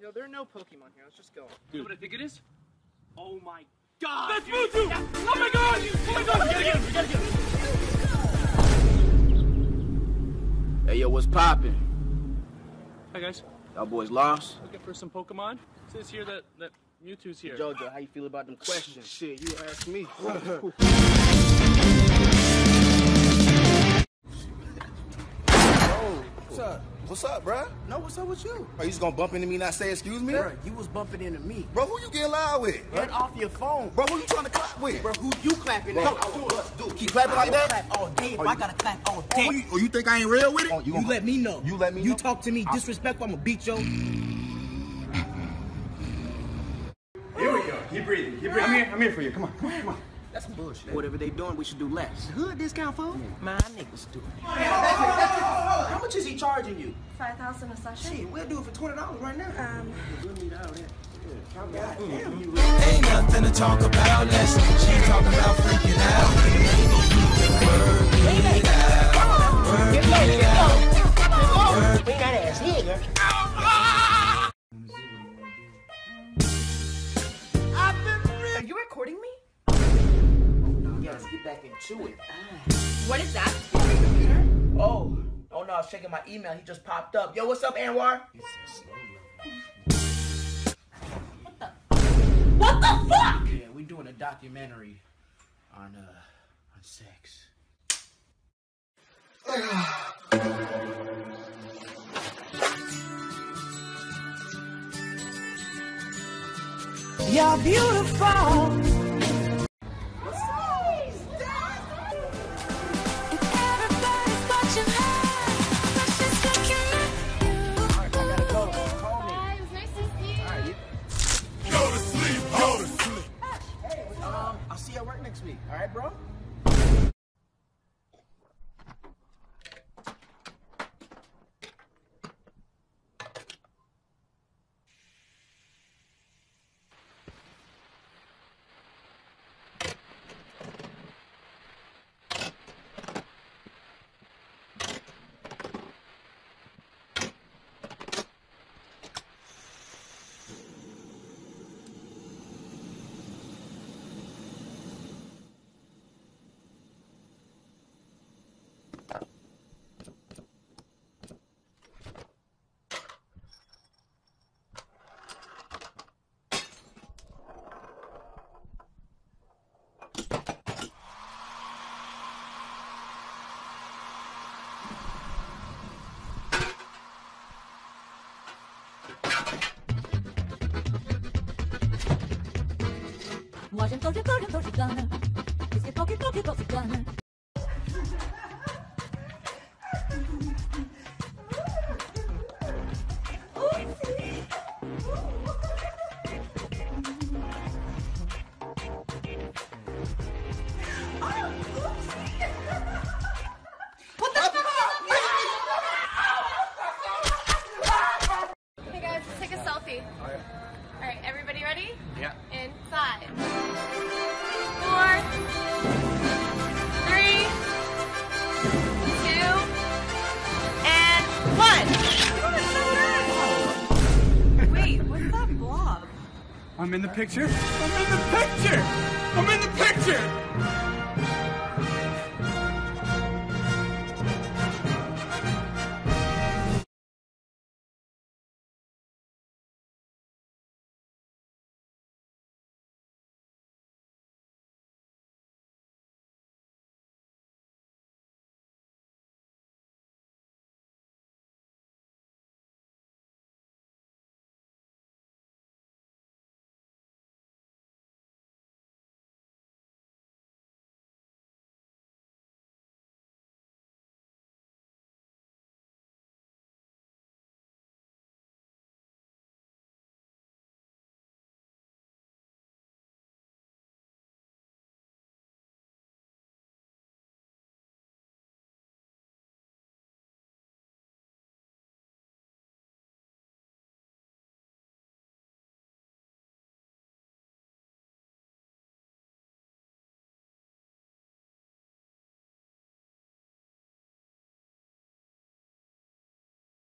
Yo, there are no Pokemon here. Let's just go. Dude. You know what I think it is? Oh my god! That's Mewtwo! Yeah. Oh my god! Oh my god! We gotta get him! We gotta get him! Hey, yo, what's poppin'? Hi, guys. Y'all boys lost? Looking for some Pokemon? It says here that Mewtwo's here. Jojo, how you feel about them questions? Shit, you ask me. What's up, bruh? No, what's up with you? Are you just gonna bump into me and not say excuse me? Bruh, you was bumping into me. Bro, who you getting loud with? Get off your phone. Bro, who you trying to clap with? Bro, who you clapping at? Dude, keep clapping like that? I clap all day, but I gotta clap all day. Oh, you think I ain't real with it? Oh, you let me know. You let me know? You talk to me disrespectful, I'm gonna beat yo. Here we go. Keep breathing. Keep breathing. I'm here for you. Come on. Come on. Come on. That's some bullshit. Whatever they doing, we should do less. Hood discount, fool? Yeah. My niggas do it. How much is he charging you? 5,000 a session. Shit, we'll do it for $20 right now. We'll need all that. Yeah. Ain't nothing to talk about. Less she talking about freaking out. Work it out. We got ass here. Are you recording me? Let's get back into it. What is that? Oh no, I was checking my email. He just popped up. Yo, what's up, Anwar? What the fuck? Yeah, we're doing a documentary on sex. You're beautiful. All right, bro? Watch him go to gunner. He's a pocket gunner. Hey guys, let's take a selfie. Alright, everybody ready? Yeah. In 5, 4, 3, 2, and 1! Wait, what's that blob? I'm in the picture! I'm in the picture!